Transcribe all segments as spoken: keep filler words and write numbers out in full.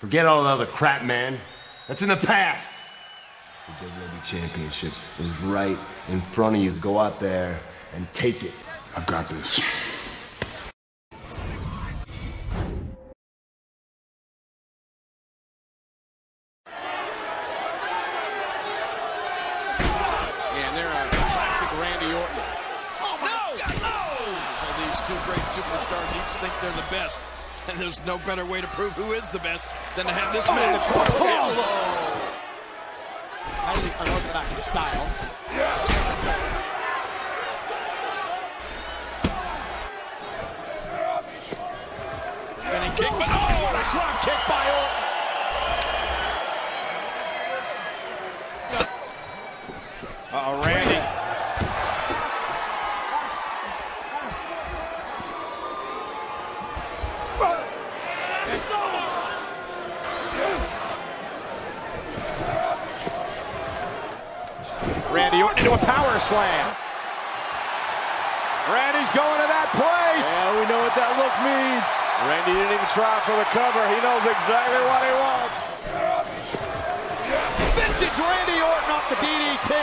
Forget all the other crap, man. That's in the past. The W W E Championship is right in front of you. Go out there and take it. I've got this. And they're on classic Randy Orton. Oh my no! God! Oh! Well, these two great superstars each think they're the best. And there's no better way to prove who is the best than to have this oh, man in the corner. Oh. Highly unorthodox style. Yeah. Spinning kick, but oh, what a drop kick by Orton. Uh-oh, Randy. Randy Orton into a power slam. Randy's going to that place. Yeah, we know what that look means. Randy didn't even try for the cover. He knows exactly what he wants. Vintage Randy Orton off the D D T.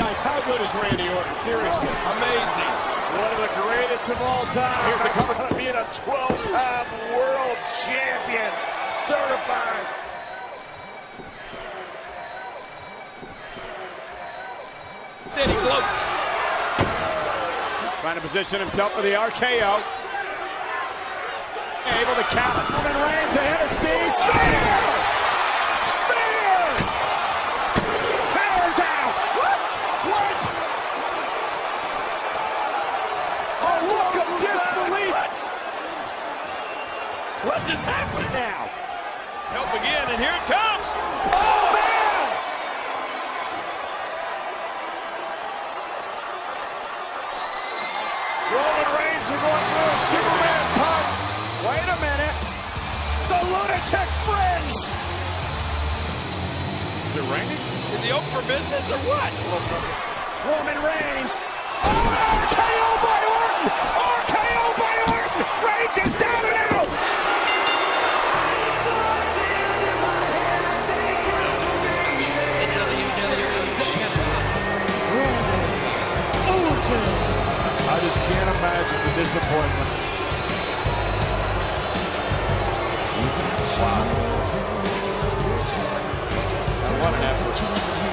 Guys, how good is Randy Orton? Seriously. Amazing. One of the greatest of all time. Here's the cover. Being a twelve-time world champion. Certified. Then he gloats. Trying to position himself for the R K O. Able to count. Roman Reigns ahead of Steve. Spear! Spear! Powers out! What? What? A look of disbelief! What's just happening now? Help again, and here it comes! Oh, man! Roman Reigns are going for a Superman pump. Wait a minute. The lunatic fringe. Is it raining? Is he open for business or what? Roman Reigns. Oh, R K O by Orton. R K O by Orton. Reigns is down and out. Roman Orton. I just can't imagine the disappointment. Wow. What an effort.